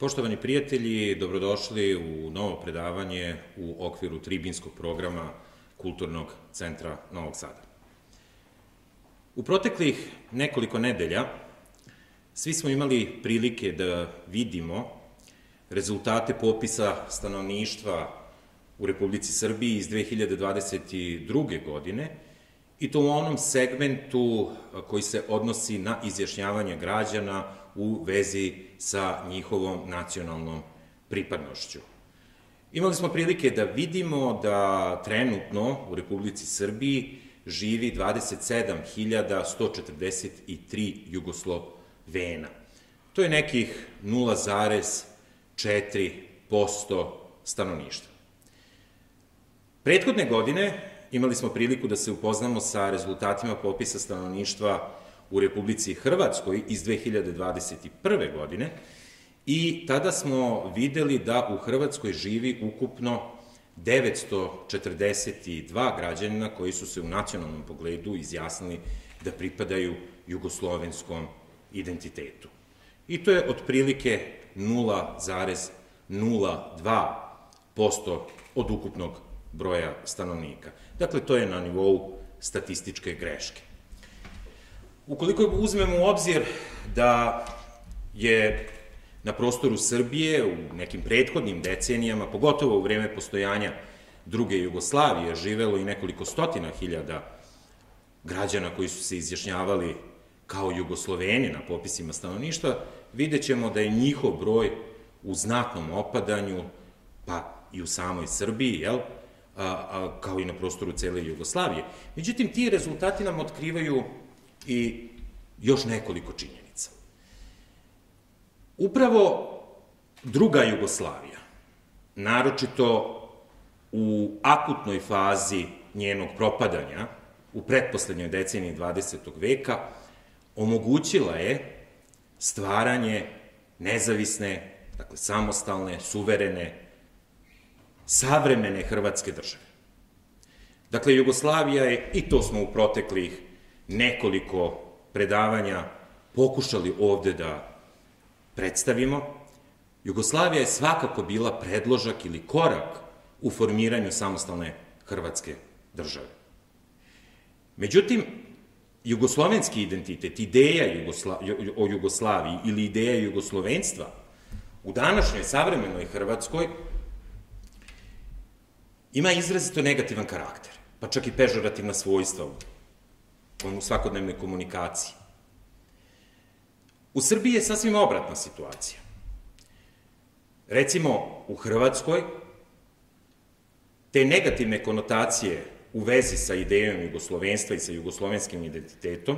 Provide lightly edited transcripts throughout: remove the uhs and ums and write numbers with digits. Poštovani prijatelji, dobrodošli u novo predavanje u okviru Tribinskog programa Kulturnog centra Novog Sada. U proteklih nekoliko nedelja svi smo imali prilike da vidimo rezultate popisa stanovništva u Republici Srbiji iz 2022. godine i to u onom segmentu koji se odnosi na izjašnjavanje građana u vezi sa njihovom nacionalnom pripadnošću. Imali smo prilike da vidimo da trenutno u Republici Srbiji živi 27.143 Jugoslovena. To je nekih 0,4% stanovništva. Prethodne godine imali smo priliku da se upoznamo sa rezultatima popisa stanovništva u Republici Hrvatskoj iz 2021. godine i tada smo videli da u Hrvatskoj živi ukupno 942 građanina koji su se u nacionalnom pogledu izjasnili da pripadaju jugoslovenskom identitetu. I to je otprilike 0,02% od ukupnog broja stanovnika. Dakle, to je na nivou statističke greške. Ukoliko uzmemo u obzir da je na prostoru Srbije u nekim prethodnim decenijama, pogotovo u vreme postojanja Druge Jugoslavije, živelo i nekoliko stotina hiljada građana koji su se izjašnjavali kao Jugosloveni na popisima stanovništva, vidjet ćemo da je njihov broj u znatnom opadanju, pa i u samoj Srbiji, kao i na prostoru cele Jugoslavije. Međutim, ti rezultati nam otkrivaju i još nekoliko činjenica. Upravo Druga Jugoslavija, naročito u akutnoj fazi njenog propadanja u pretposlednjoj deceniji 20. veka, omogućila je stvaranje nezavisne, dakle samostalne, suverene, savremene Hrvatske države. Dakle, Jugoslavija je, i to smo u proteklih nekoliko predavanja pokušali ovde da predstavimo, Jugoslavija je svakako bila predložak ili korak u formiranju samostalne Hrvatske države. Međutim, jugoslovenski identitet, ideja o Jugoslaviji ili ideja jugoslovenstva u današnjoj savremenoj Hrvatskoj ima izrazito negativan karakter, pa čak i pežorativna svojstva u svakodnevnoj komunikaciji. U Srbiji je sasvim obratna situacija. Recimo, u Hrvatskoj te negativne konotacije u vezi sa idejom jugoslovenstva i sa jugoslovenskim identitetom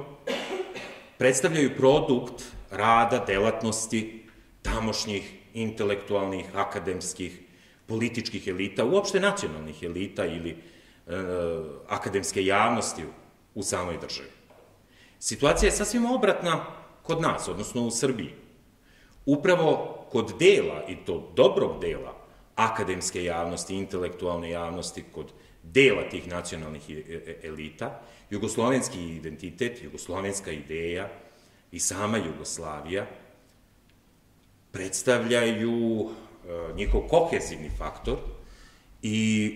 predstavljaju produkt rada, delatnosti tamošnjih intelektualnih, akademskih, političkih elita, uopšte nacionalnih elita ili akademske javnosti u samoj državi. Situacija je sasvim obratna kod nas, odnosno u Srbiji. Upravo kod dela, i to dobrog dela, akademske javnosti, intelektualne javnosti, kod dela tih nacionalnih elita, jugoslovenski identitet, jugoslovenska ideja i sama Jugoslavija predstavljaju njihov kohezivni faktor i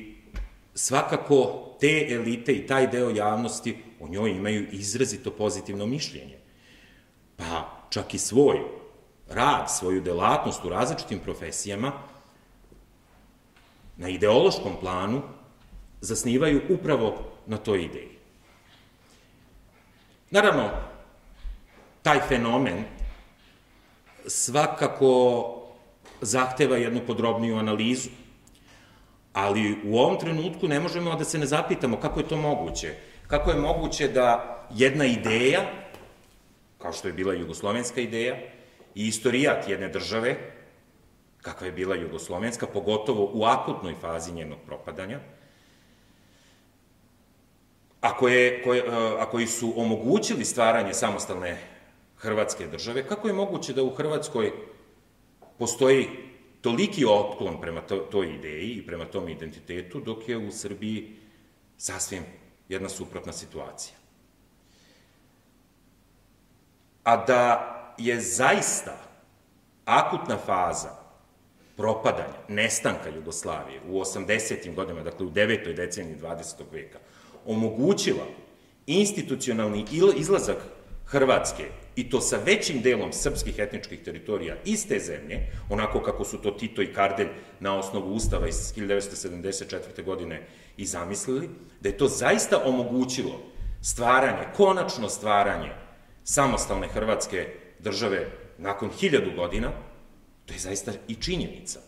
svakako te elite i taj deo javnosti o njoj imaju izrazito pozitivno mišljenje. Pa čak i svoj rad, svoju delatnost u različitim profesijama na ideološkom planu zasnivaju upravo na toj ideji. Naravno, taj fenomen svakako zahteva jednu podrobniju analizu, ali u ovom trenutku ne možemo da se ne zapitamo kako je to moguće. Kako je moguće da jedna ideja, kao što je bila jugoslovenska ideja, i istorijat jedne države, kakva je bila jugoslovenska, pogotovo u akutnoj fazi njenog propadanja, a koji su omogućili stvaranje samostalne Hrvatske države, kako je moguće da u Hrvatskoj postoji toliki otklon prema toj ideji i prema tom identitetu, dok je u Srbiji sasvim jedna suprotna situacija. A da je zaista akutna faza propadanja, nestanka Jugoslavije u 80. godinama, dakle u 9. deceniji 20. veka, omogućila institucionalni izlazak Hrvatske, i to sa većim delom srpskih etničkih teritorija iz te zemlje, onako kako su to Tito i Kardelj na osnovu Ustava iz 1974. godine i zamislili, da je to zaista omogućilo stvaranje, konačno stvaranje samostalne Hrvatske države nakon 1000 godina, to je zaista i činjenica.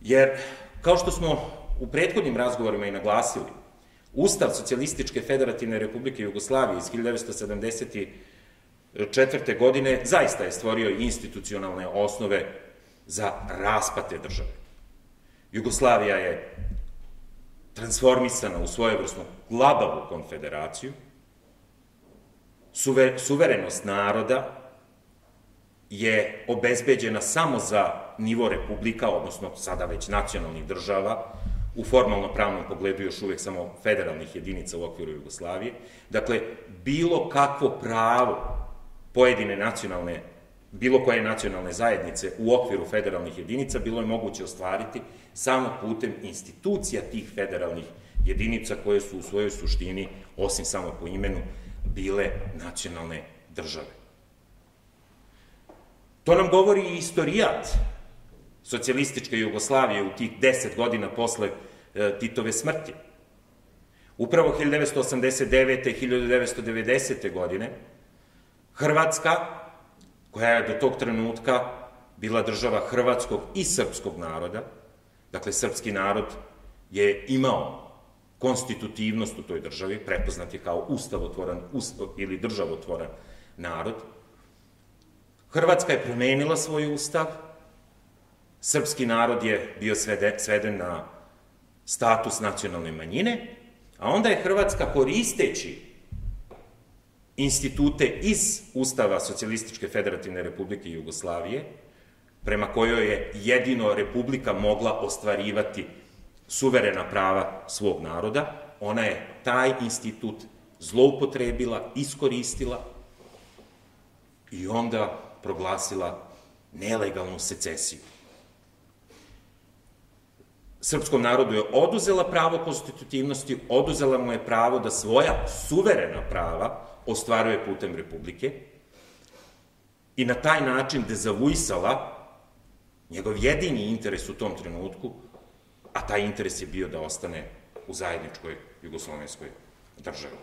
Jer, kao što smo u prethodnim razgovorima i naglasili, Ustav Socijalističke federativne republike Jugoslavije iz 1974. godine zaista je stvorio institucionalne osnove za raspad te države. Jugoslavija je transformisana u svojevrsnu globalnu konfederaciju, suverenost naroda je obezbeđena samo za nivo republika, odnosno sada već nacionalnih država, u formalno-pravnom pogledu još uvek samo federalnih jedinica u okviru Jugoslavije. Dakle, bilo kakvo pravo pojedine nacionalne, bilo koje nacionalne zajednice u okviru federalnih jedinica bilo je moguće ostvariti samo putem institucija tih federalnih jedinica koje su u svojoj suštini, osim samo po imenu, bile nacionalne države. To nam govori i istorijat socijalističke Jugoslavije u tih 10 godina posle Titove smrti. Upravo 1989. i 1990. godine Hrvatska, koja je do tog trenutka bila država hrvatskog i srpskog naroda, dakle srpski narod je imao konstitutivnost u toj državi, prepoznat je kao ustavotvoran ili državotvoran narod, Hrvatska je promenila svoj ustav, srpski narod je bio sveden na status nacionalne manjine, a onda je Hrvatska, koristeći institute iz Ustava Socijalističke federativne republike Jugoslavije, prema kojoj je jedino republika mogla ostvarivati suverena prava svog naroda, ona je taj institut zloupotrebila, iskoristila i onda proglasila nelegalnu secesiju. Srpskom narodu je oduzela pravo konstitutivnosti, oduzela mu je pravo da svoja suverena prava ostvaruje putem republike i na taj način dezavuisala njegov jedini interes u tom trenutku, a taj interes je bio da ostane u zajedničkoj jugoslovenskoj državi.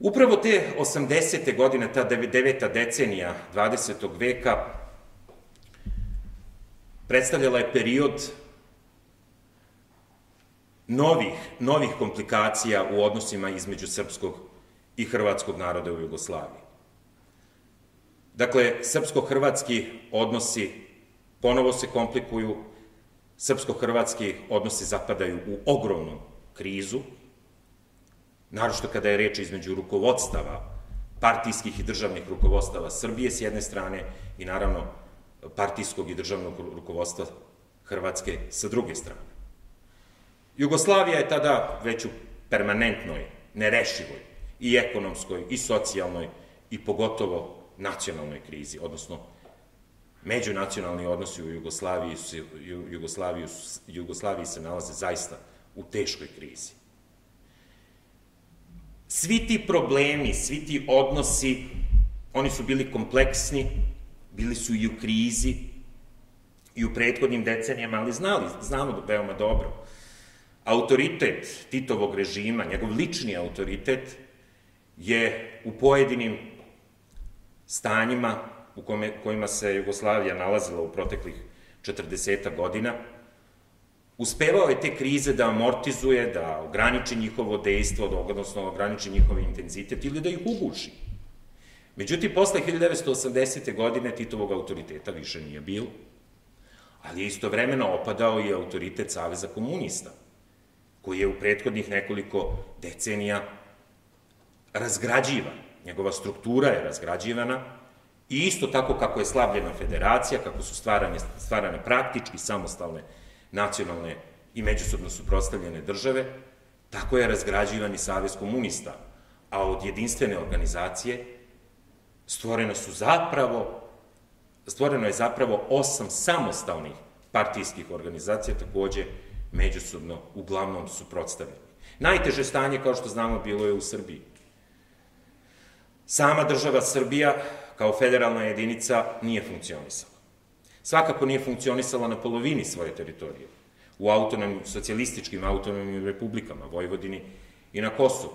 Upravo te 80. godine, ta 9. decenija 20. veka, predstavljala je period novih komplikacija u odnosima između srpskog i hrvatskog naroda u Jugoslaviji. Dakle, srpsko-hrvatski odnosi ponovo se komplikuju, srpsko-hrvatski odnosi zapadaju u ogromnu krizu, naročito kada je reč između rukovodstava, partijskih i državnih rukovodstava Srbije s jedne strane i naravno partijskog i državnog rukovodstva Hrvatske sa druge strane. Jugoslavija je tada već u permanentnoj, nerešivoj i ekonomskoj, i socijalnoj, i pogotovo nacionalnoj krizi, odnosno međunacionalni odnosi u Jugoslaviji se nalaze zaista u teškoj krizi. Svi ti problemi, svi ti odnosi, oni su bili kompleksni, bili su i u krizi i u prethodnim decenijama, ali znamo veoma dobro. Autoritet Titovog režima, njegov lični autoritet, je u pojedinim stanjima u kojima se Jugoslavija nalazila u proteklih 40 godina, uspevao je te krize da amortizuje, da ograniči njihovo dejstvo, odnosno ograniči njihov intenzitet ili da ih uguši. Međutim, posle 1980. godine Titovog autoriteta više nije bilo, ali je istovremeno opadao i autoritet Saveza komunista, koji je u prethodnih nekoliko decenija razgrađivan. Njegova struktura je razgrađivana i isto tako kako je slabljena federacija, kako su stvarane praktički samostalne nacionalne i međusobno suprotstavljene države, tako je razgrađivan i Savez komunista, a od jedinstvene organizacije stvoreno je zapravo 8 samostalnih partijskih organizacija, takođe međusobno uglavnom suprotstavljene. Najteže stanje, kao što znamo, bilo je u Srbiji. Sama država Srbija kao federalna jedinica nije funkcionisala. Svakako nije funkcionisala na polovini svoje teritorije, u socijalističkim autonomnim republikama, Vojvodini i na Kosovu.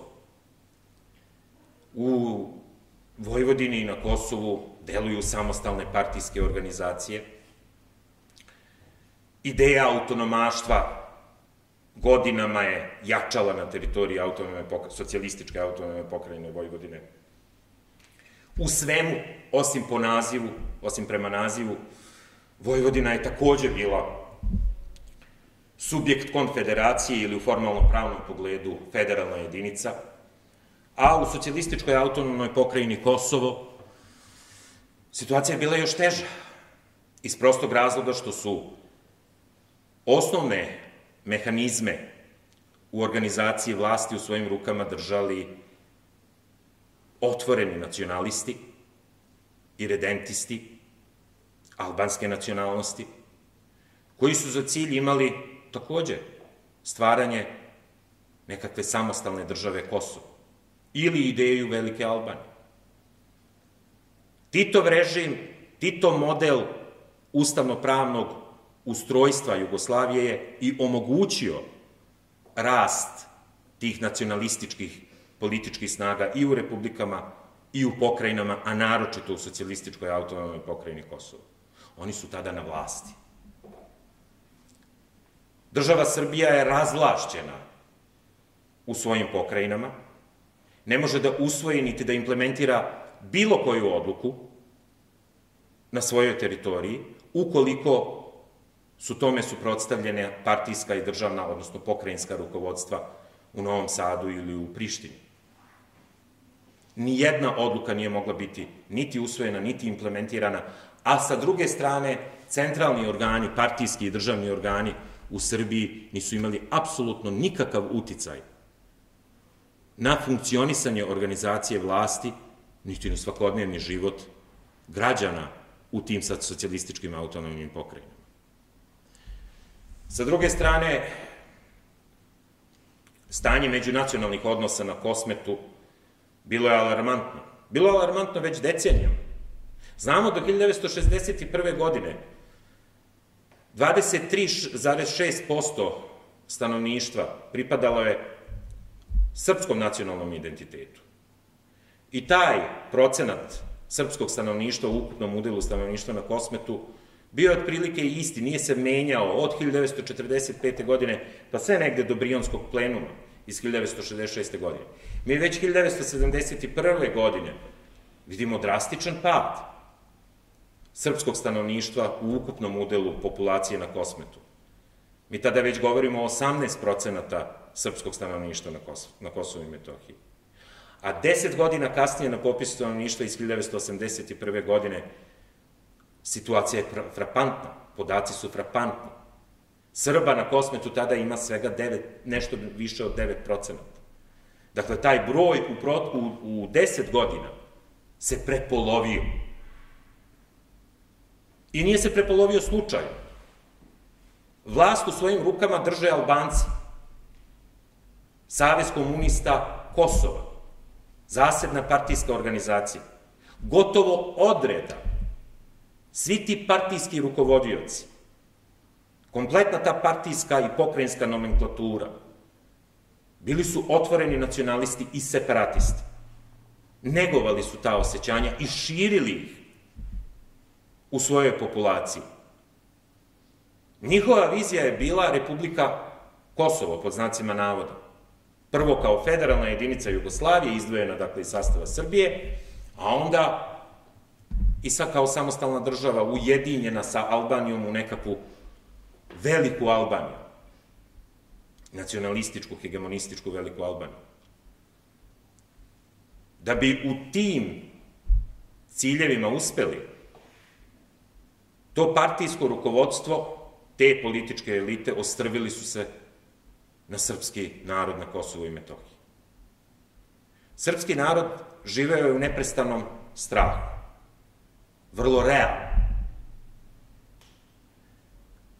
U Vojvodini i na Kosovu deluju samostalne partijske organizacije. Ideja autonomaštva godinama je jačala na teritoriji socijalističke autonomne pokrajine Vojvodine. U svemu, osim prema nazivu, Vojvodina je takođe bila subjekt konfederacije ili u formalno-pravnom pogledu federalna jedinica, a u socijalističkoj autonomnoj pokrajini Kosovo situacija je bila još teža, iz prostog razloga što su osnovne mehanizme u organizaciji vlasti u svojim rukama držali otvoreni nacionalisti i redentisti albanske nacionalnosti, koji su za cilj imali takođe stvaranje nekakve samostalne države Kosovo ili ideju Velike Albanije. Titov režim, Titov model ustavno-pravnog ustrojstva Jugoslavije je i omogućio rast tih nacionalističkih političkih snaga i u republikama i u pokrajinama, a naročito u socijalističkoj autonomnoj pokrajini Kosovo. Oni su tada na vlasti. Država Srbija je razvlašćena u svojim pokrajinama, ne može da usvoji niti da implementira bilo koju odluku na svojoj teritoriji, ukoliko su tome suprotstavljene partijska i državna, odnosno pokrajinska rukovodstva u Novom Sadu ili u Prištini. Nijedna odluka nije mogla biti niti usvojena, niti implementirana, a sa druge strane, centralni organi, partijski i državni organi u Srbiji nisu imali apsolutno nikakav uticaj na funkcionisanje organizacije vlasti, niti na svakodnevni život građana u tim socijalističkim autonomnim pokrajinama. Sa druge strane, stanje međunacionalnih odnosa na Kosmetu bilo je alarmantno. Bilo je alarmantno već decenijama. Znamo da 1961. godine 23,6% stanovništva pripadalo je srpskom nacionalnom identitetu. I taj procenat srpskog stanovništva u ukupnom udelu stanovništva na Kosmetu bio je otprilike isti, nije se menjao od 1945. godine pa sve negde do Brionskog plenuma iz 1966. godine. Mi već 1971. godine vidimo drastičan pad srpskog stanovništva u ukupnom udelu populacije na Kosmetu. Mi tada već govorimo o 18% srpskog stanovništva na Kosovu i Metohiji. A 10 godina kasnije na popisu stanovništva iz 1981. godine situacija je frapantna, podaci su frapantni. Srba na Kosmetu tada ima svega nešto više od 9%. Dakle, taj broj u 10 godina se prepolovio. I nije se prepolovio slučajno. Vlast u svojim rukama drže Albanci, Savez komunista Kosova, zasebna partijska organizacija. Gotovo odreda svi ti partijski rukovodioci, kompletna ta partijska i pokrajinska nomenklatura, bili su otvoreni nacionalisti i separatisti. Negovali su ta osjećanja i širili ih u svojoj populaciji. Njihova vizija je bila Republika Kosovo, pod znacima navoda. Prvo kao federalna jedinica Jugoslavije, izdvojena dakle iz sastava Srbije, a onda i sad kao samostalna država ujedinjena sa Albanijom u nekakvu veliku Albaniju. Nacionalističku, hegemonističku veliku Albaniju. Da bi u tim ciljevima uspeli, to partijsko rukovodstvo, te političke elite, ostrvili su se na srpski narod na Kosovu i Metohiji. Srpski narod živeo je u neprestanom strahu. Vrlo realno.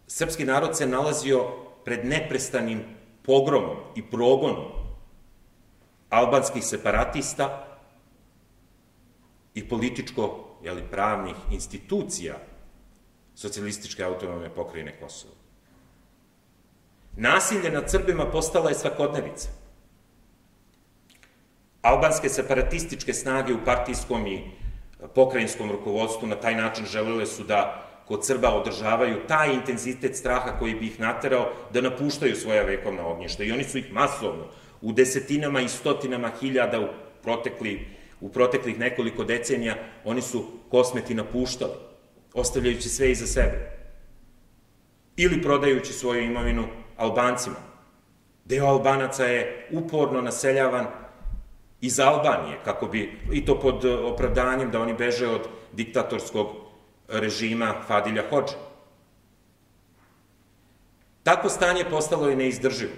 Srpski narod se nalazio pred neprestanim pogromom i progonom albanskih separatista i političko-pravnih institucija Socijalističke autonomne pokrajine Kosova. Nasilje nad Srbima postala je svakodnevica. Albanske separatističke snage u partijskom i pokrajinskom rukovodstvu na taj način želele su da kod Srba održavaju taj intenzitet straha koji bi ih naterao da napuštaju svoja vekovna ognjišta. I oni su ih masovno, u desetinama i stotinama hiljada u proteklih nekoliko decenija, oni su Kosmeti napuštali, ostavljajući sve iza sebe. Ili prodajući svoju imovinu Albancima. Deo Albanaca je uporno naseljavan iz Albanije, kako bi, i to pod opravdanjem da oni beže od diktatorskog režima Fadilja Hodže. Tako stanje postalo je neizdrživo.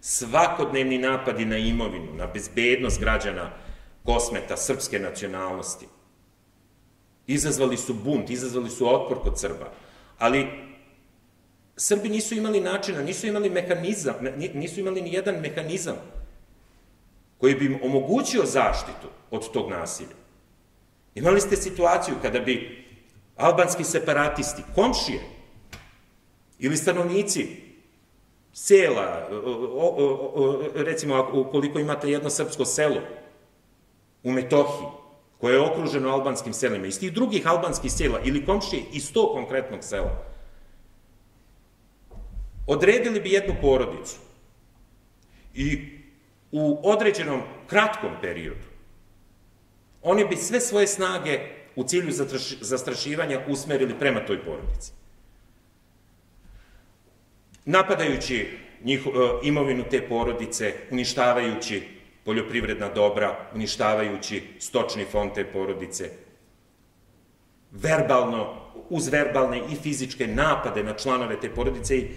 Svakodnevni napadi na imovinu, na bezbednost građana Kosmeta, srpske nacionalnosti, izazvali su bunt, izazvali su otpor kod Srba, ali Srbi nisu imali načina, nisu imali ni jedan mehanizam koji bi im omogućio zaštitu od tog nasilja. Imali ste situaciju kada bi albanski separatisti, komšije ili stanovnici sela, recimo ukoliko imate jedno srpsko selo u Metohiji, koje je okruženo albanskim selima, iz tih drugih albanskih sela ili komšije iz tog konkretnog sela, odredili bi jednu porodicu i u određenom kratkom periodu oni bi sve svoje snage u cilju zastrašivanja usmerili prema toj porodici, napadajući imovinu te porodice, uništavajući poljoprivredna dobra, uništavajući stočni fond te porodice, uz verbalne i fizičke napade na članove te porodice. I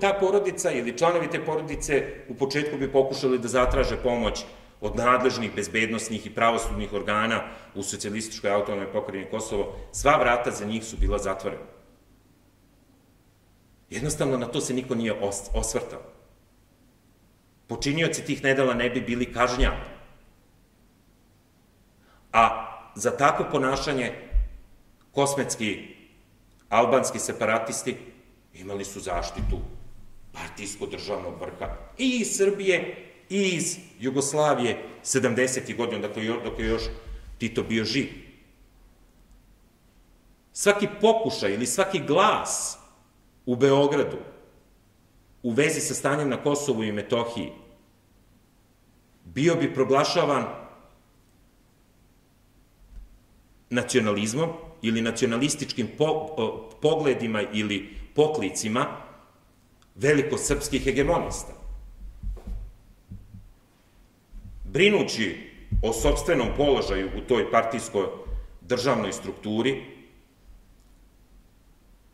ta porodica ili članovi te porodice u početku bi pokušali da zatraže pomoć od nadležnih, bezbednosnih i pravosudnih organa u Socijalističkoj autonomnoj pokrajini Kosovo. Sva vrata za njih su bila zatvorena. Jednostavno, na to se niko nije osvrtao. Počinioci tih nedela ne bi bili kažnjavani. A za takvo ponašanje kosmetski albanski separatisti imali su zaštitu partijsko-državnog vrha i iz Srbije i iz Jugoslavije 70. godina, dok je još Tito bio živ. Svaki pokušaj ili svaki glas u Beogradu u vezi sa stanjem na Kosovu i Metohiji bio bi proglašavan nacionalizmom ili nacionalističkim pogledima ili poklicima velikosrpskih hegemonista. Brinući o sopstvenom položaju u toj partijsko-državnoj strukturi,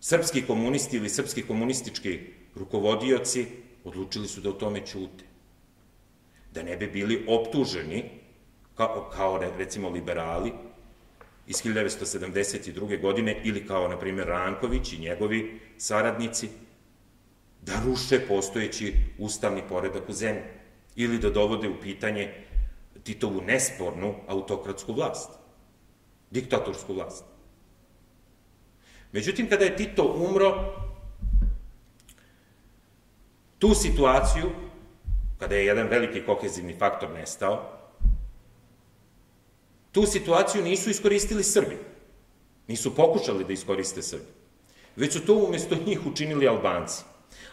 srpski komunisti ili srpski komunistički rukovodioci odlučili su da o tome ćute, da ne bi bili optuženi, kao recimo liberali iz 1972. godine ili kao, na primjer, Ranković i njegovi saradnici, da ruše postojeći ustavni poredak u zemlji ili da dovode u pitanje Titovu nespornu autokratsku vlast, diktatorsku vlast. Međutim, kada je Tito umro, tu situaciju, kada je jedan veliki kohezivni faktor nestao, tu situaciju nisu iskoristili Srbi, nisu pokušali da iskoriste Srbi, već su to umesto njih učinili Albanci.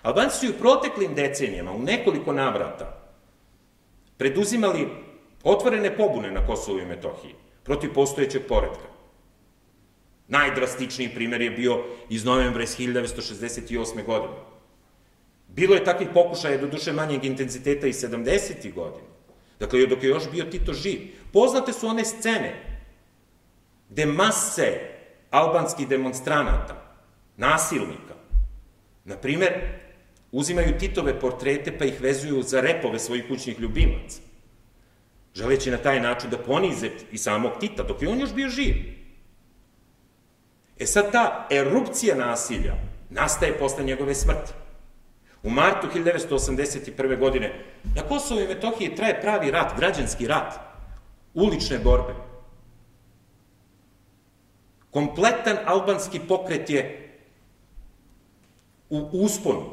Albanci su i u proteklim decenijama, u nekoliko navrata, preduzimali otvorene pobune na Kosovu i Metohiji protiv postojećeg poretka. Najdrastičniji primer je bio iz novembra 1968. godine. Bilo je takvih pokušaja, doduše manjeg intenziteta, i 70. godine. Dakle, dok je još bio Tito živ. Poznate su one scene gde mase albanskih demonstranata, nasilnika, na primer, uzimaju Titove portrete pa ih vezuju za repove svojih kućnih ljubimaca. želeći na taj način da ponize i samog Tita, dok je on još bio živ. E sad ta erupcija nasilja nastaje posle njegove smrti. U martu 1981. godine na Kosovu i Metohiji traje pravi rat, građanski rat, ulične borbe. Kompletan albanski pokret je u usponu.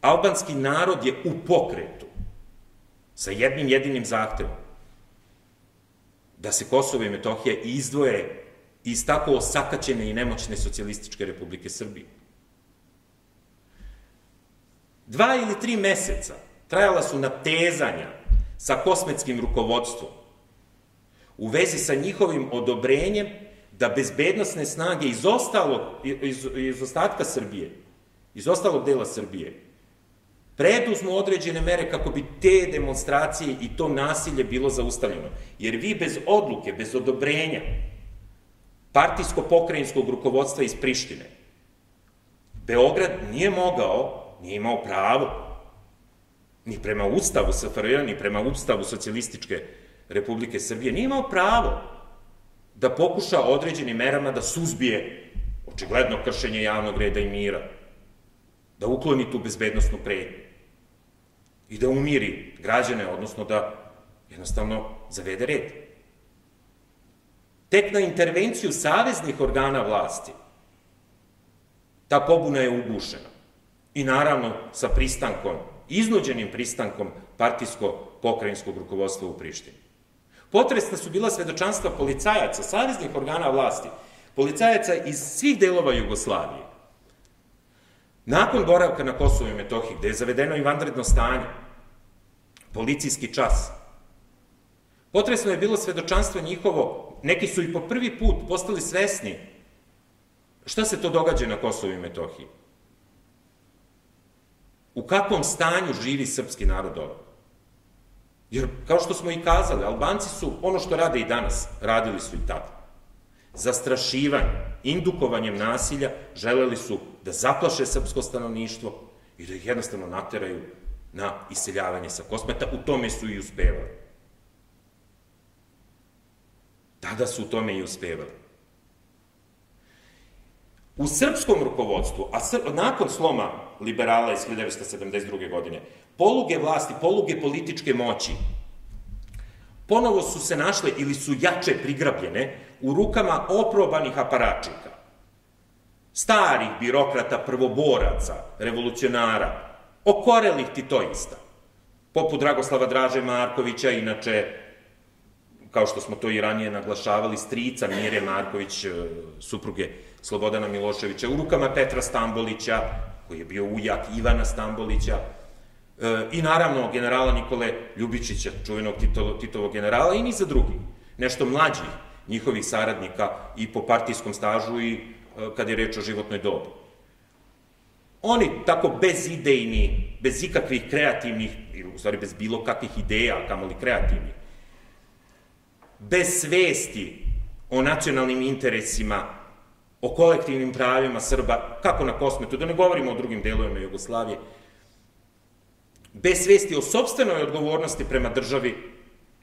Albanski narod je u pokretu sa jednim jedinim zahtevom da se Kosovo i Metohija izdvoje iz tako osakaćene i nemoćne Socijalističke Republike Srbije. 2 ili 3 meseca trajala su natezanja sa kosmetskim rukovodstvom u vezi sa njihovim odobrenjem da bezbednosne snage iz ostatka Srbije, iz ostalog dela Srbije, preduzmu određene mere kako bi te demonstracije i to nasilje bilo zaustavljeno. Jer vi bez odluke, bez odobrenja partijsko-pokrajinskog rukovodstva iz Prištine, Beograd nije imao pravo ni prema Ustavu SFRJ, ni prema Ustavu Socijalističke Republike Srbije, nije imao pravo da pokuša određenim merama da suzbije očigledno kršenje javnog reda i mira, da ukloni tu bezbednostnu pretnju i da umiri građane, odnosno da jednostavno zavede red. Tek na intervenciju saveznih organa vlasti ta pobuna je ugušena. I naravno sa pristankom, iznuđenim pristankom partijsko-pokrajinskog rukovodstva u Prištini. Potresna su bila svedočanstva policajaca, saveznih organa vlasti, policajaca iz svih delova Jugoslavije. Nakon boravka na Kosovu i Metohiji, gde je zavedeno i vanredno stanje, policijski čas, potresno je bilo svedočanstvo njihovo, neki su i po prvi put postali svesni šta se to događa na Kosovu i Metohiji. U kakvom stanju živi srpski narod ovo? Jer, kao što smo i kazali, Albanci su ono što rade i danas, radili su i tada. Zastrašivanjem, indukovanjem nasilja želeli su da zaplaše srpsko stanovništvo i da ih jednostavno nateraju na iseljavanje sa Kosmeta. U tome su i uspevali. Tada su u tome i uspevali. U srpskom rukovodstvu, a nakon sloma liberala iz 1972. godine, poluge vlasti, poluge političke moći, ponovo su se našle ili su jače prigrabljene u rukama oprobanih aparačika, starih birokrata, prvoboraca, revolucionara, okorelih titoista, poput Dragoslava Draže Markovića, inače, kao što smo to i ranije naglašavali, strica Mire Marković, supruge Slobodana Miloševića, u rukama Petra Stambolića, koji je bio ujak Ivana Stambolića, i naravno generala Nikole Ljubičića, čuvenog Titovog generala, i niza drugih, nešto mlađih njihovih saradnika i po partijskom stažu i kad je reč o životnoj dobi. Oni tako bezidejni, bez ikakvih kreativnih, u stvari bez bilo kakvih ideja, kamoli kreativnih, bez svesti o nacionalnim interesima, o kolektivnim pravima Srba, kako na Kosmetu, da ne govorimo o drugim delovima Jugoslavije, bez svesti o sopstvenoj odgovornosti prema državi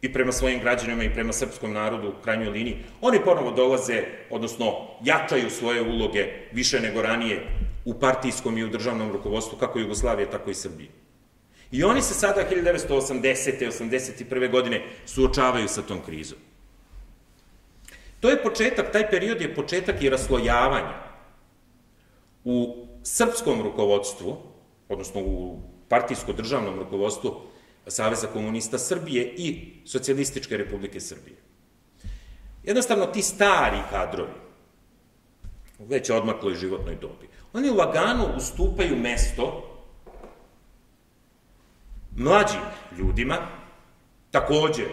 i prema svojim građanima i prema srpskom narodu u krajnjoj liniji, oni ponovo dolaze, odnosno jačaju svoje uloge više nego ranije u partijskom i u državnom rukovodstvu, kako Jugoslavije, tako i Srbije. I oni se sada 1980. i 1981. godine suočavaju sa tom krizom. To je početak, taj period je početak i raslojavanja u srpskom rukovodstvu, odnosno u partijsko-državnom rukovodstvu Saveza komunista Srbije i Socijalističke republike Srbije. Jednostavno, ti stari kadrovi, već je odmakloj životnoj dobi, oni lagano ustupaju mesto mlađim ljudima, takođe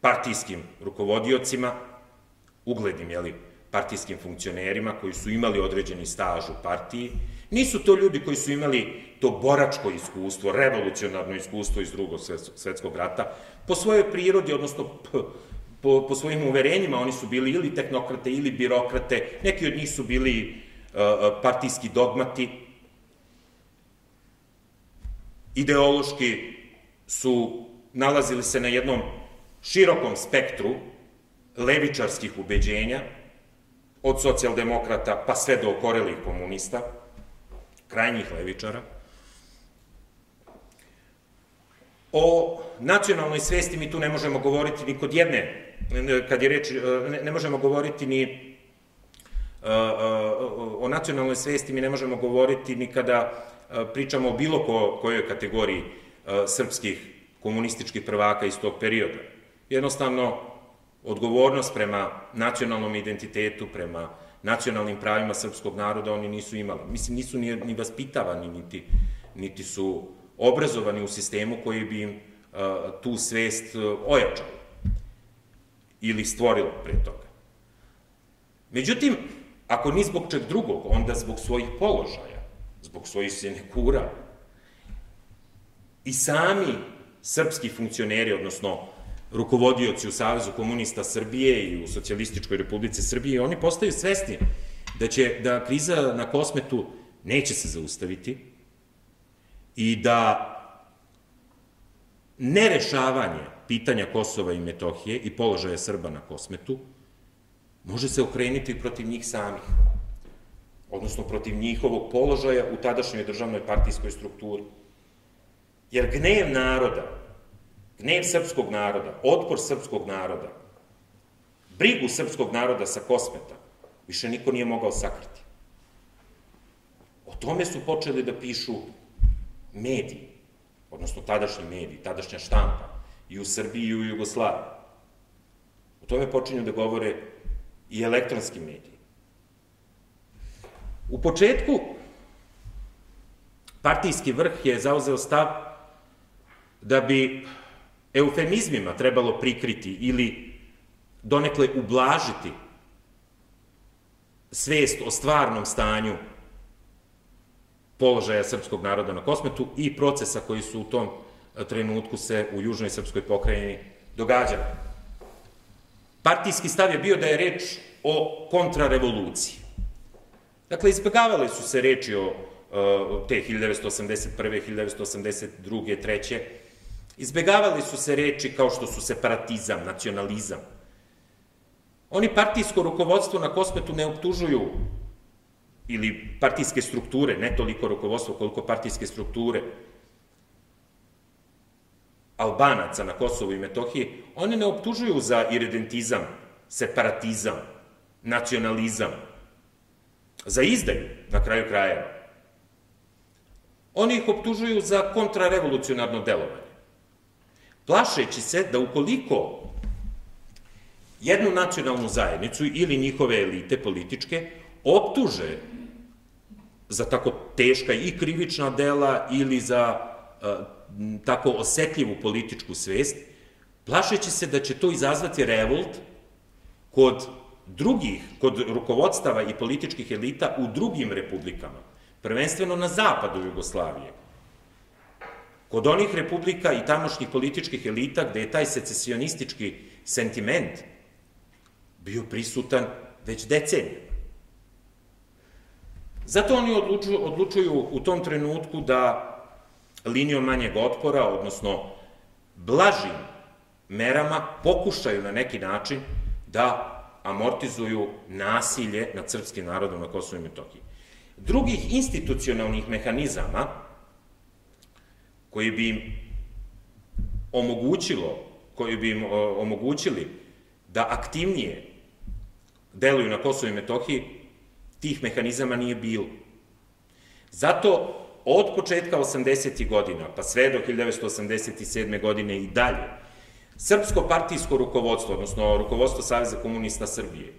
partijskim rukovodiocima, uglednim partijskim funkcionerima koji su imali određeni staž u partiji. Nisu to ljudi koji su imali to boračko iskustvo, revolucionarno iskustvo iz Drugog svetskog rata. Po svojoj prirodi, odnosno po svojim uverenjima, oni su bili ili tehnokrate ili birokrate, neki od njih su bili partijski dogmati, ideološki su nalazili se na jednom širokom spektru levičarskih ubeđenja, od socijaldemokrata pa sve do okorelih komunista, krajnjih levičara, o nacionalnoj svesti mi tu ne možemo govoriti ni kod jedne, kad je reč, ne možemo govoriti ni o nacionalnoj svesti, mi ne možemo govoriti ni kada pričamo o bilo kojoj kategoriji srpskih komunističkih prvaka iz tog perioda. Jednostavno, odgovornost prema nacionalnom identitetu, prema nacionalnim pravima srpskog naroda oni nisu imali. Mislim, nisu ni vaspitavani, niti su obrazovani u sistemu koji bi im tu svest ojačao ili stvorilo pre toga. Međutim, ako ni zbog čeg drugog, onda zbog svojih položaja, zbog svojih sinekura, i sami srpski funkcioneri, odnosno rukovodioci u Savezu komunista Srbije i u Socijalističkoj republici Srbije, oni postaju svesni da kriza na Kosmetu neće se zaustaviti i da nerešavanje pitanja Kosova i Metohije i položaja Srba na Kosmetu može se okrenuti protiv njih samih, odnosno protiv njihovog položaja u tadašnjoj državnoj partijskoj strukturi. Jer gnev naroda, gnev srpskog naroda, otpor srpskog naroda, brigu srpskog naroda sa Kosmeta, više niko nije mogao sakriti. O tome su počeli da pišu mediji, odnosno tadašnji mediji, tadašnja štampa, i u Srbiji i u Jugoslaviji. O tome počinju da govore i elektronski mediji. U početku partijski vrh je zauzeo stav da bi eufemizmima trebalo prikriti ili donekle ublažiti svest o stvarnom stanju položaja srpskog naroda na Kosmetu i procesa koji su u tom trenutku se u južnoj srpskoj pokrajini događali. Partijski stav je bio da je reč o kontrarevoluciji. Dakle, izbegavale su se reči o te 1981. 1982. 3. Izbegavali su se reči kao što su separatizam, nacionalizam. Oni partijsko rukovodstvo na Kosmetu ne optužuju, ili partijske strukture, ne toliko rukovodstvo koliko partijske strukture Albanaca na Kosovu i Metohiji, oni ne optužuju za iredentizam, separatizam, nacionalizam, za izdaju na kraju krajeva. Oni ih optužuju za kontrarevolucionarno delovanje, plašeći se da ukoliko jednu nacionalnu zajednicu ili njihove elite političke optuže za tako teška i krivična dela ili za tako osetljivu političku svest, plašeći se da će to izazvati revolt kod drugih, kod rukovodstava i političkih elita u drugim republikama, prvenstveno na zapadu Jugoslavije. Kod onih republika i tamošnjih političkih elita gde je taj secesionistički sentiment bio prisutan već decenijama. Zato oni odlučuju u tom trenutku da linijom manjeg otpora, odnosno blažim merama, pokušaju na neki način da amortizuju nasilje nad srpskim narodom na Kosovu i Metohiji. Drugih institucionalnih mehanizama koji bi im omogućili da aktivnije deluju na Kosovu i Metohiji, tih mehanizama nije bilo. Zato od početka 80. godina, pa sve do 1987. godine i dalje, srpsko partijsko rukovodstvo, odnosno rukovodstvo Saveza komunista Srbije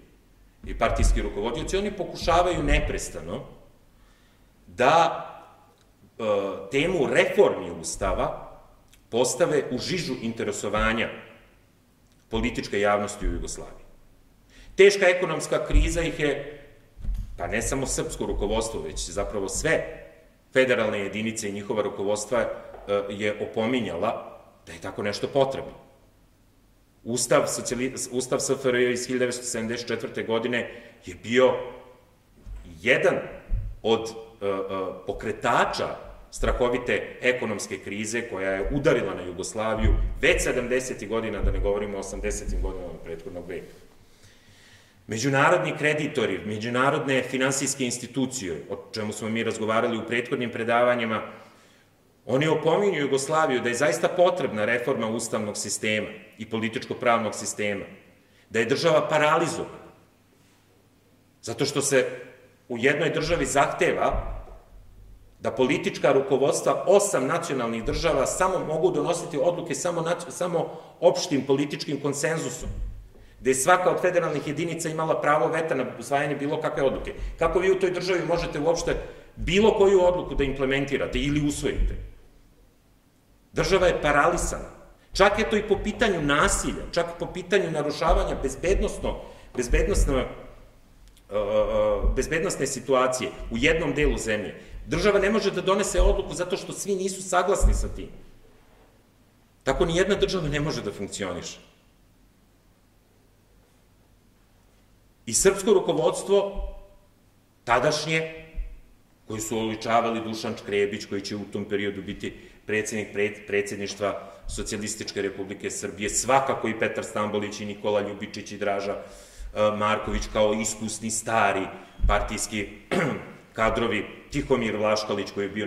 i partijski rukovodioci, oni pokušavaju neprestano da temu reformi Ustava postave u žižu interesovanja političke javnosti u Jugoslaviji. Teška ekonomska kriza ih je, pa ne samo srpsko rukovodstvo, već zapravo sve federalne jedinice i njihova rukovodstva je opominjala da je tako nešto potrebno. Ustav SFRJ iz 1974. godine je bio jedan od pokretača strahovite ekonomske krize koja je udarila na Jugoslaviju već 70. godina, da ne govorimo o 80. godinama prethodnog veka. Međunarodni kreditori, međunarodne finansijske institucije, o čemu smo mi razgovarali u prethodnim predavanjima, oni opominju Jugoslaviju da je zaista potrebna reforma ustavnog sistema i političko-pravnog sistema, da je država paralizovana, zato što se u jednoj državi zahteva da politička rukovodstva 8 nacionalnih država samo mogu donositi odluke samo opštim političkim konsenzusom, gde je svaka od federalnih jedinica imala pravo veta na usvajanje bilo kakve odluke. Kako vi u toj državi možete uopšte bilo koju odluku da implementirate ili usvojite? Država je paralisana. Čak je to i po pitanju nasilja, čak i po pitanju narušavanja bezbednosne situacije u jednom delu zemlje. Država ne može da donese odluku zato što svi nisu saglasni sa tim. Tako nijedna država ne može da funkcioniše. I srpsko rukovodstvo, tadašnje, koji su oličavali Dušan Čkrebić, koji će u tom periodu biti predsednik predsedništva Socijalističke republike Srbije, svakako i Petar Stambolić i Nikola Ljubičić i Draža Marković kao iskusni stari partijski kadrovi, Tihomir Vlaškalić koji je bio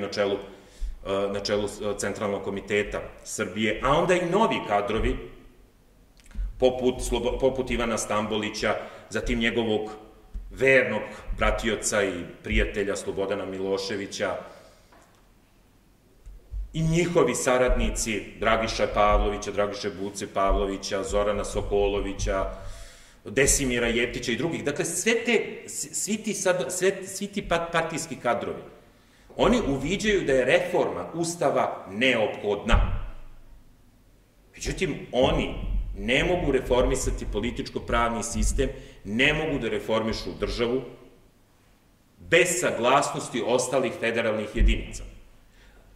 na čelu Centralnog komiteta Srbije, a onda i novi kadrovi poput Ivana Stambolića, zatim njegovog vernog pratioca i prijatelja Slobodana Miloševića i njihovi saradnici Dragiša Pavlovića, Dragiše Buce Pavlovića, Zorana Sokolovića, Desimira Jeptića i drugih. Dakle, svi ti partijski kadrovi, oni uviđaju da je reforma Ustava neophodna. Međutim, oni ne mogu reformisati političko-pravni sistem, ne mogu da reformišu državu bez saglasnosti ostalih federalnih jedinica.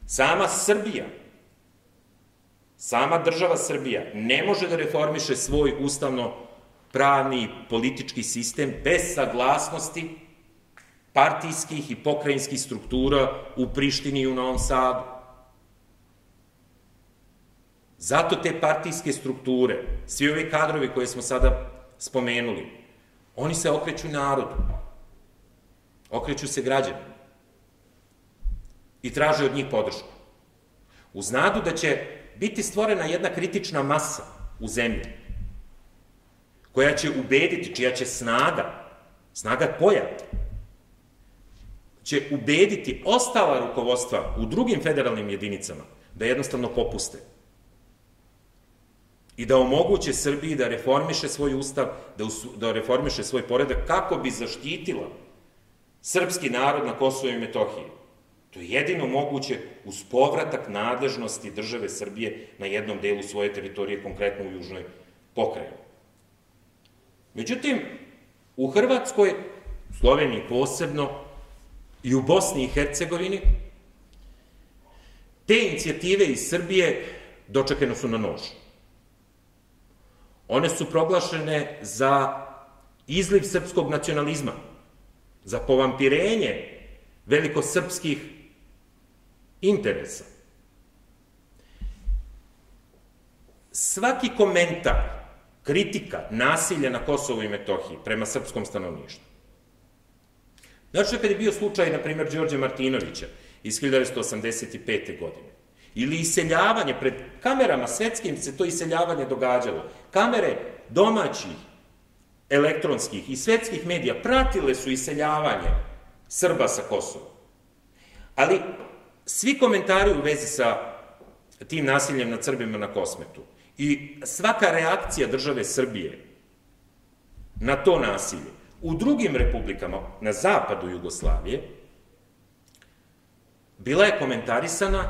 Sama Srbija, sama država Srbija ne može da reformiše svoj ustavno-pravni politički sistem bez saglasnosti partijskih i pokrajinskih struktura u Prištini i u Novom Sadu. Zato te partijske strukture, svi ovi kadrovi koje smo sada spomenuli, oni se okreću narodu, okreću se građanima i traže od njih podršku. Uz nadu da će biti stvorena jedna kritična masa u zemlji koja će ubediti, čija će snaga pojave, će ubediti ostala rukovodstva u drugim federalnim jedinicama da jednostavno popuste i da omoguće Srbiji da reformiše svoj ustav, da reformiše svoj poredak kako bi zaštitila srpski narod na Kosovu i Metohiji. To je jedino moguće uz povratak nadležnosti države Srbije na jednom delu svoje teritorije, konkretno u južnoj pokrajini. Međutim, u Hrvatskoj, Sloveniji posebno, i u Bosni i Hercegovini, te inicijative iz Srbije dočekane su na nož. One su proglašene za izliv srpskog nacionalizma, za povampirenje velikosrpskih interesa. Svaki komentar, kritika nasilja na Kosovu i Metohiji prema srpskom stanovništvu. Znači, kada je bio slučaj, na primjer, Đorđe Martinovića iz 1985. godine, ili iseljavanje, pred kamerama svetskim se to iseljavanje događalo. Kamere domaćih, elektronskih i svetskih medija pratile su iseljavanje Srba sa Kosova. Ali svi komentari u vezi sa tim nasiljem nad Srbima na Kosmetu i svaka reakcija države Srbije na to nasilje u drugim republikama na zapadu Jugoslavije bila je komentarisana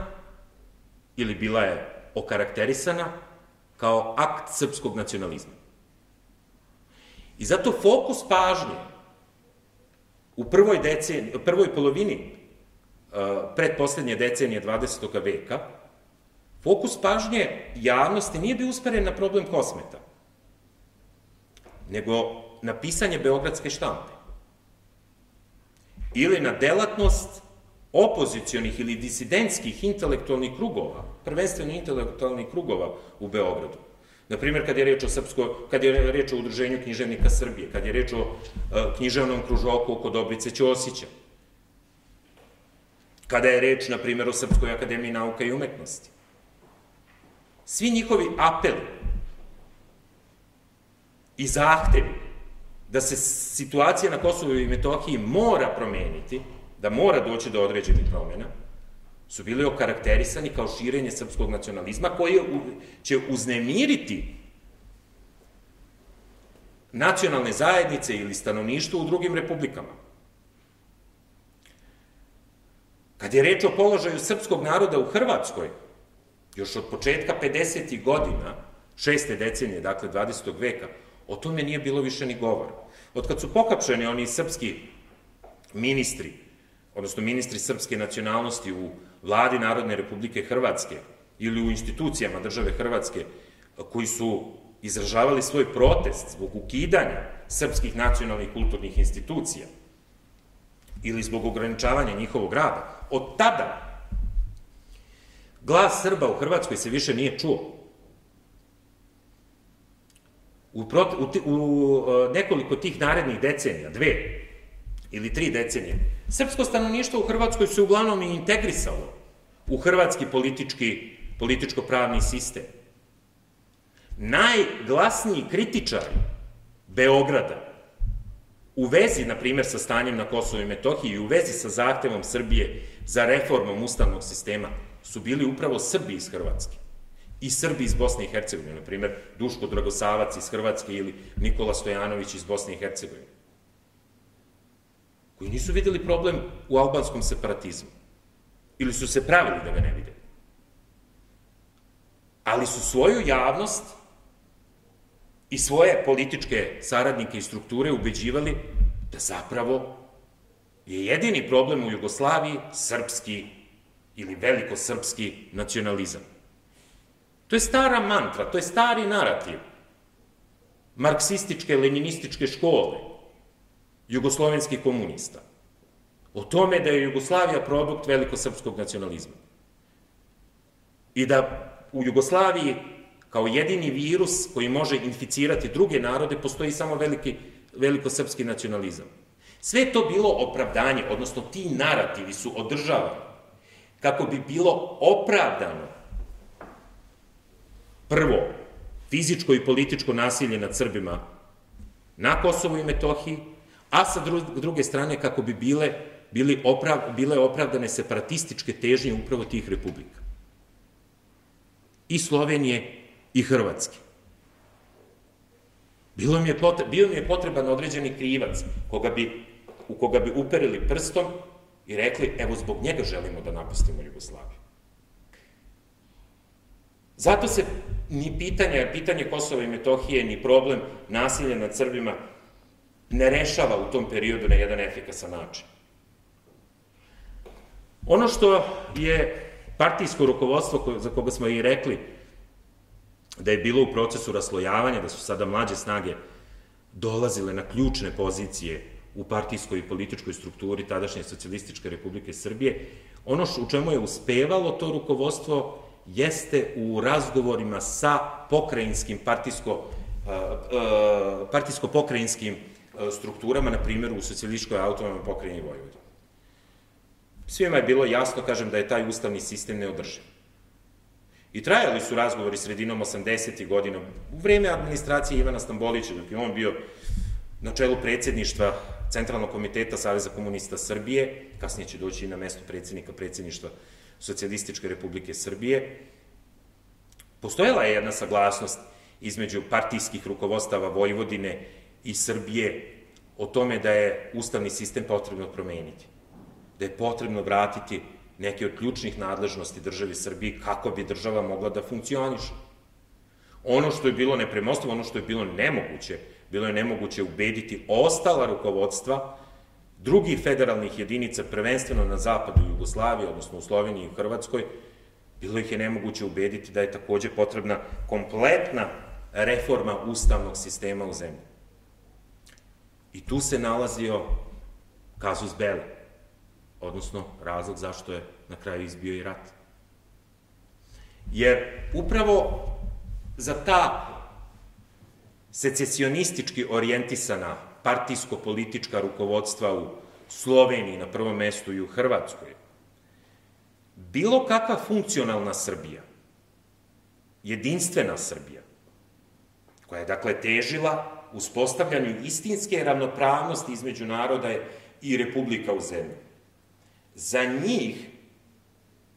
ili bila je okarakterisana kao akt srpskog nacionalizma. I zato fokus pažnje u prvoj polovini pretposlednje decenije 20. veka, fokus pažnje javnosti nije bio usmeren na problem Kosmeta, nego na pisanje beogradske štampe ili na delatnost opozicionih ili disidentskih intelektualnih krugova, prvenstveno intelektualnih krugova u Beogradu. Naprimjer, kad je reč o Udruženju književnika Srbije, kad je reč o književnom kružoku oko Dobrice Ćosića, kada je reč, naprimjer, o Srpskoj akademiji nauke i umetnosti. Svi njihovi apeli i zahtevi da se situacija na Kosovu i Metohiji mora promeniti, da mora doći do određenih promjena, su bili okarakterisani kao širenje srpskog nacionalizma koje će uznemiriti nacionalne zajednice ili stanovništvo u drugim republikama. Kad je reč o položaju srpskog naroda u Hrvatskoj, još od početka 50. godina, 6. decenije, dakle 20. veka, o tome nije bilo više ni govora. Od kad su pohapšeni oni srpski ministri, odnosno ministri srpske nacionalnosti u vladi Narodne Republike Hrvatske ili u institucijama države Hrvatske koji su izražavali svoj protest zbog ukidanja srpskih nacionalnih kulturnih institucija ili zbog ograničavanja njihovog rada, od tada glas Srba u Hrvatskoj se više nije čuo. U nekoliko tih narednih decenija, 2 ili 3 decenije, srpsko stanovništvo u Hrvatskoj se uglavnom integrisalo u hrvatski političko-pravni sistem. Najglasniji kritičari Beograda u vezi, na primjer, sa stanjem na Kosovu i Metohiji i u vezi sa zahtevom Srbije za reformom ustavnog sistema su bili upravo Srbi iz Hrvatske i Srbi iz Bosne i Hercegovine, na primjer Duško Dragosavac iz Hrvatske ili Nikola Stojanović iz Bosne i Hercegovine, koji nisu videli problem u albanskom separatizmu ili su se pravili da ga ne vide. Ali su svoju javnost i svoje političke saradnike i strukture ubeđivali da zapravo je jedini problem u Jugoslaviji srpski ili velikosrpski nacionalizam. To je stara mantra, to je stari narativ marksističke, leninističke škole, jugoslovenskih komunista, o tome da je Jugoslavija produkt velikosrpskog nacionalizma i da u Jugoslaviji kao jedini virus koji može inficirati druge narode postoji samo velikosrpski nacionalizam. Sve je to bilo opravdanje, odnosno ti narativi su održavani kako bi bilo opravdano prvo fizičko i političko nasilje nad Srbima na Kosovu i Metohiji, a sa druge strane kako bi bile opravdane separatističke težnje upravo tih republika. I Slovenije i Hrvatske. Bio mi je potreban određeni krivac u koga bi uperili prstom i rekli, evo, zbog njega želimo da napustimo Jugoslaviju. Zato se ni pitanje Kosova i Metohije, ni problem nasilja nad Srbima ne rešava u tom periodu na jedan efikasan način. Ono što je partijsko rukovodstvo, za koga smo i rekli da je bilo u procesu raslojavanja, da su sada mlađe snage dolazile na ključne pozicije u partijskoj i političkoj strukturi tadašnje Socijalističke republike Srbije, ono u čemu je uspevalo to rukovodstvo jeste u razgovorima sa pokrajinskim partijsko-pokrajinskim strukturama, na primjer u Socijalističkoj autonomnoj pokrajini Vojvodine. Svima je bilo jasno, kažem, da je taj ustavni sistem neodrživ. I trajali su razgovori sredinom 80. godina, u vreme administracije Ivana Stambolića, dok je on bio na čelu predsjedništva Centralnog komiteta Saveza komunista Srbije, kasnije će doći i na mesto predsjednika predsjedništva Socijalističke republike Srbije. Postojala je jedna saglasnost između partijskih rukovodstava Vojvodine i Srbije o tome da je ustavni sistem potrebno promeniti, da je potrebno vratiti neke od ključnih nadležnosti države Srbije kako bi država mogla da funkcioniše. Ono što je bilo nepremostivo, ono što je bilo nemoguće, bilo je nemoguće ubediti ostala rukovodstva drugih federalnih jedinica, prvenstveno na zapadu Jugoslavije, odnosno u Sloveniji i Hrvatskoj, bilo ih je nemoguće ubediti da je takođe potrebna kompletna reforma ustavnog sistema u zemlji. I tu se nalazio kazus belli. odnosno razlog zašto je na kraju izbio i rat. Jer upravo za ta secesionistički orijentisana partijsko-politička rukovodstva u Sloveniji na prvom mestu i u Hrvatskoj, bilo kakva funkcionalna Srbija, jedinstvena Srbija, koja je dakle težila uspostavljanju istinske ravnopravnosti između naroda i republika u zemlji, za njih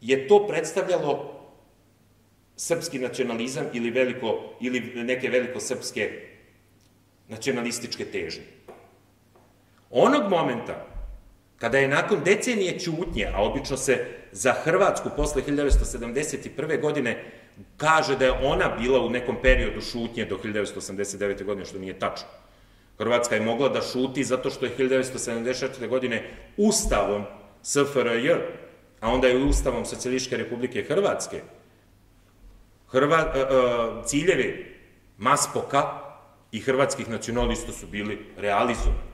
je to predstavljalo srpski nacionalizam ili neke velikosrpske nacionalističke težnje. Onog momenta kada je nakon decenije ćutnje, a obično se za Hrvatsku posle 1971. godine kaže da je ona bila u nekom periodu šutnje do 1989. godine, što nije tačno. Hrvatska je mogla da šuti zato što je 1974. godine ustavom SFRJ, a onda je ustavom Socijalističke republike Hrvatske, ciljevi Maspoka i hrvatskih nacionalista su bili realizovani.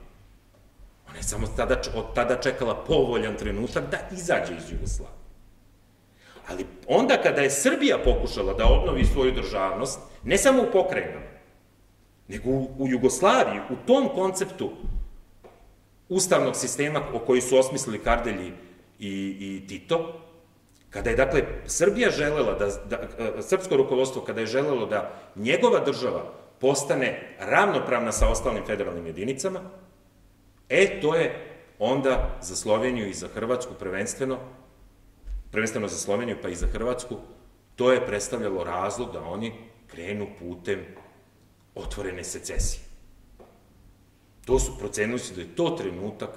Ona je samo od tada čekala povoljan trenutak da izađe iz Jugoslavije. Ali onda kada je Srbija pokušala da obnovi svoju državnost, ne samo u pokrajinama, nego u Jugoslaviji, u tom konceptu ustavnog sistema o koji su osmislili Kardelj i Tito, kada je, dakle, srpsko rukovodstvo, kada je želelo da njegova država postane ravnopravna sa ostalim federalnim jedinicama, to je onda za Sloveniju i za Hrvatsku prvenstveno za Sloveniju pa i za Hrvatsku, to je predstavljalo razlog da oni krenu putem otvorene secesije. To su procenili da je to trenutak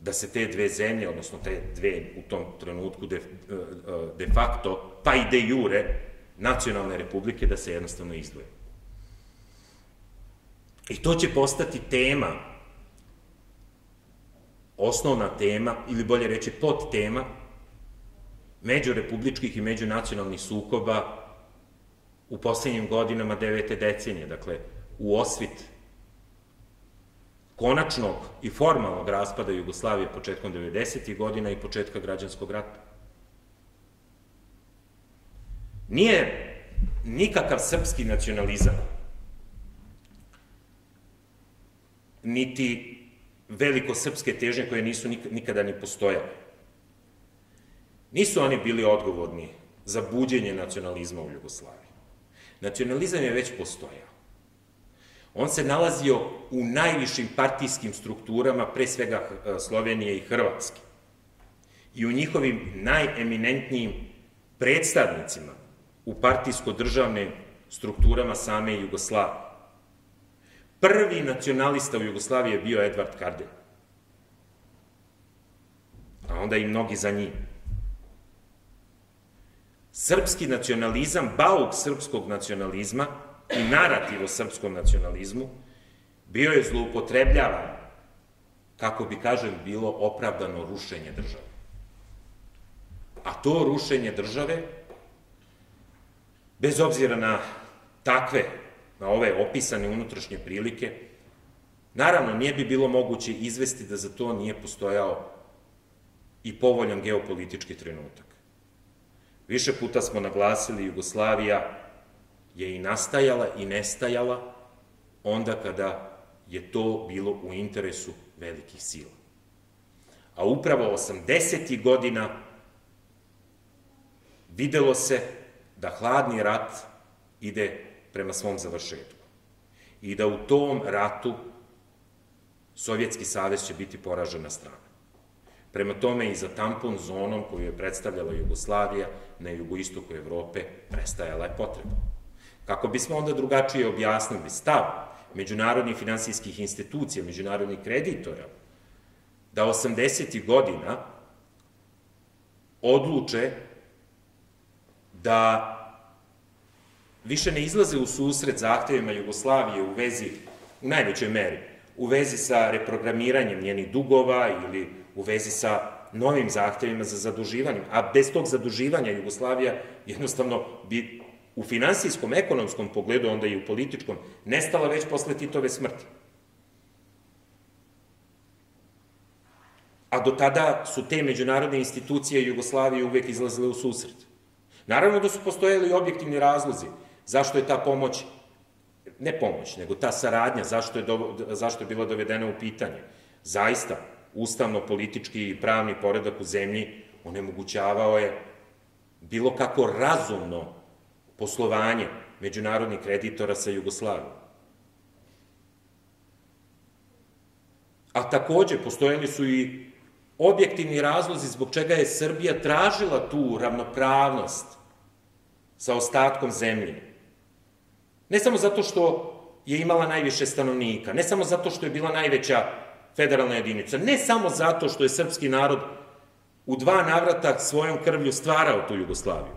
da se te dve zemlje, odnosno te dve u tom trenutku de facto, pa i de jure, nacionalne republike, da se jednostavno izdvoje. I to će postati tema, osnovna tema, ili bolje reći podtema, međurepubličkih i međunacionalnih sukoba u poslednjim godinama 9. decenije, dakle, u osvit konačnog i formalnog raspada Jugoslavije početkom 90. godina i početka građanskog rata. Nije nikakav srpski nacionalizam, niti velikosrpske težnje koje nisu nikada ni postojale. Nisu oni bili odgovorni za buđenje nacionalizma u Jugoslaviji. Nacionalizam je već postojao. On se nalazio u najvišim partijskim strukturama, pre svega Slovenije i Hrvatske, i u njihovim najeminentnijim predstavnicima u partijsko-državnim strukturama same Jugoslavije. Prvi nacionalista u Jugoslaviji je bio Edvard Kardelj, a onda i mnogi za njim. Srpski nacionalizam, bauk srpskog nacionalizma i narativ o srpskom nacionalizmu bio je zloupotrebljavan, kako bi, kažem, bilo opravdano rušenje države. A to rušenje države, bez obzira na ove opisane unutrašnje prilike, naravno nije bi bilo moguće izvesti da za to nije postojao i povoljan geopolitički trenutak. Više puta smo naglasili, Jugoslavija je i nastajala i nestajala onda kada je to bilo u interesu velikih sila. A upravo 80. godina videlo se da hladni rat ide prema svom završetku i da u tom ratu Sovjetski savez će biti poražena strana. Prema tome i za tampon zonom koju je predstavljala Jugoslavija na jugoistoku Evrope prestajala je potreba. Kako bismo onda drugačije objasnili stav međunarodnih finansijskih institucija, međunarodnih kreditora, da 80. godina odluče da više ne izlaze u susret zahtevima Jugoslavije u najvećoj meri, u vezi sa reprogramiranjem njenih dugova ili u vezi sa novim zahtevima za zaduživanjem, a bez tog zaduživanja Jugoslavija jednostavno bi u finansijskom, ekonomskom pogledu, onda i u političkom, nestala već posle Titove smrti. a do tada su te međunarodne institucije Jugoslavije uvek izlazile u susret. Naravno da su postojali objektivni razlozi zašto je ta pomoć, ne pomoć, nego ta saradnja, zašto je bila dovedena u pitanje. Zaista, ustavno-politički i pravni poredak u zemlji onemogućavao je bilo kako razumno poslovanje međunarodnih kreditora sa Jugoslavijom. A takođe, postojali su i objektivni razlozi zbog čega je Srbija tražila tu ravnopravnost sa ostatkom zemlje. Ne samo zato što je imala najviše stanovnika, ne samo zato što je bila najveća federalna jedinica, ne samo zato što je srpski narod u dva navrata svojom krvlju stvarao tu Jugoslaviju,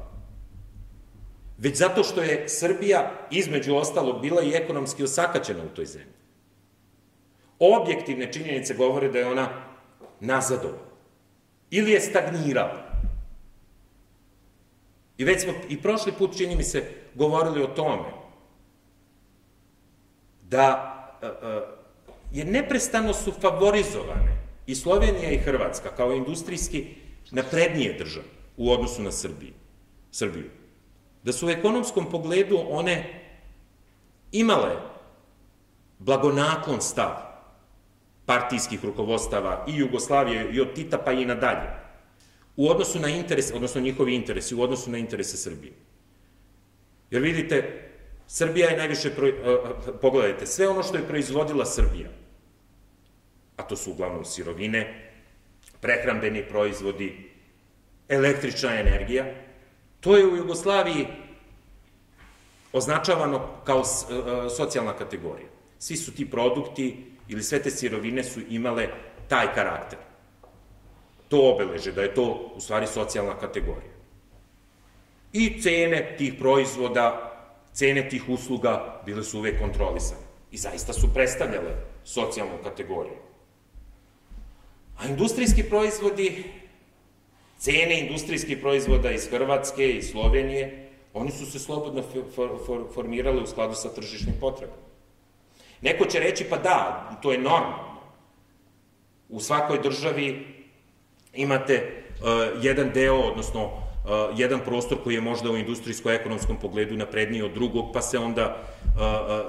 već zato što je Srbija, između ostalog, bila i ekonomski osakaćena u toj zemlji. Objektivne činjenice govore da je ona nazadovala ili je stagnirala. I već smo i prošli put, čini mi se, govorili o tome da je neprestano su favorizovane i Slovenija i Hrvatska kao industrijski naprednije države u odnosu na Srbiju. Da su u ekonomskom pogledu one imale blagonaklon stav partijskih rukovodstava i Jugoslavije i od Tita pa i nadalje, u odnosu na interese, odnosno njihovi interesi, u odnosu na interese Srbije. Jer vidite, Srbija je najviše, pogledajte, sve ono što je proizvodila Srbija, a to su uglavnom sirovine, prehrambeni proizvodi, električna energija, to je u Jugoslaviji označavano kao socijalna kategorija. Svi su ti produkti ili sve te sirovine su imale taj karakter. To obeleže da je to u stvari socijalna kategorija. I cene tih proizvoda, cene tih usluga bile su uvek kontrolisane. I zaista su predstavljale socijalnu kategoriju. A industrijski proizvodi, cene industrijskih proizvoda iz Hrvatske i Slovenije, oni su se slobodno formirale u skladu sa tržišnim potrebama. Neko će reći, pa da, to je normalno. U svakoj državi imate jedan deo, odnosno jedan prostor koji je možda u industrijsko-ekonomskom pogledu napredniji od drugog, pa se onda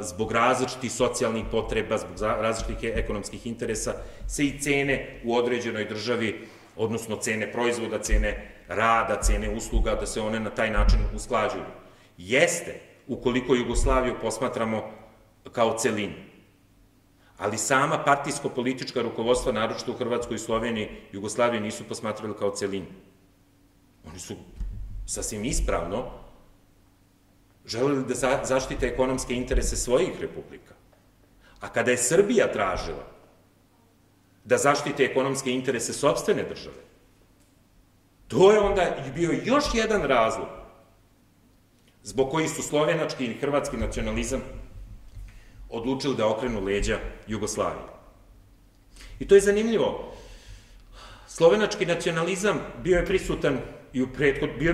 zbog različitih socijalnih potreba, zbog različitih ekonomskih interesa, se i cene u određenoj državi, odnosno cene proizvoda, cene rada, cene usluga, da se one na taj način usklađuju. Jeste, ukoliko Jugoslaviju posmatramo kao celinu. Ali sama partijsko-politička rukovodstva, naročito u Hrvatskoj i Sloveniji, Jugoslavije nisu posmatrali kao celinu. Oni su sasvim ispravno želeli da zaštite ekonomske interese svojih republika. A kada je Srbija tražila da zaštite ekonomske interese sopstvene države, to je onda bio još jedan razlog zbog koji su slovenački i hrvatski nacionalizam odlučili da okrenu leđa Jugoslavije. I to je zanimljivo. Slovenački nacionalizam bio je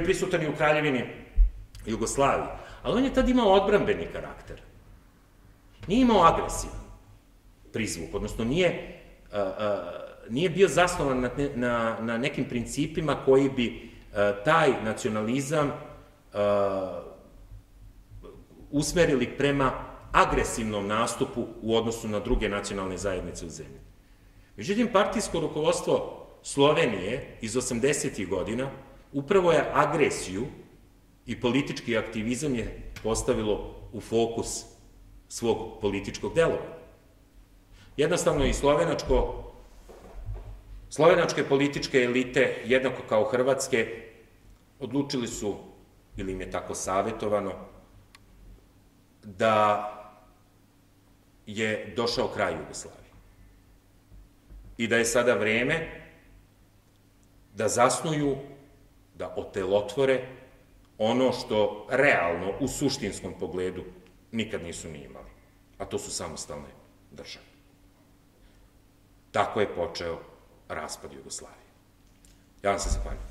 prisutan i u Kraljevini Jugoslavije, ali on je tad imao odbrambeni karakter. Nije imao agresivan prizvuk, odnosno nije bio zasnovan na nekim principima koji bi taj nacionalizam usmerili prema agresivnom nastupu u odnosu na druge nacionalne zajednice u zemlji. Međutim, partijsko rukovodstvo Slovenije iz 80-ih godina upravo je agresiju i politički aktivizam je postavilo u fokus svog političkog delovanja. Jednostavno i slovenačke političke elite, jednako kao hrvatske, odlučili su, ili im je tako savetovano, da je došao kraj Jugoslavije i da je sada vreme da zasnuju, da otelotvore ono što realno u suštinskom pogledu nikad nisu ni imali, a to su samostalne države. Tako je počeo raspad Jugoslavije. Ja vam se zahvaljujem.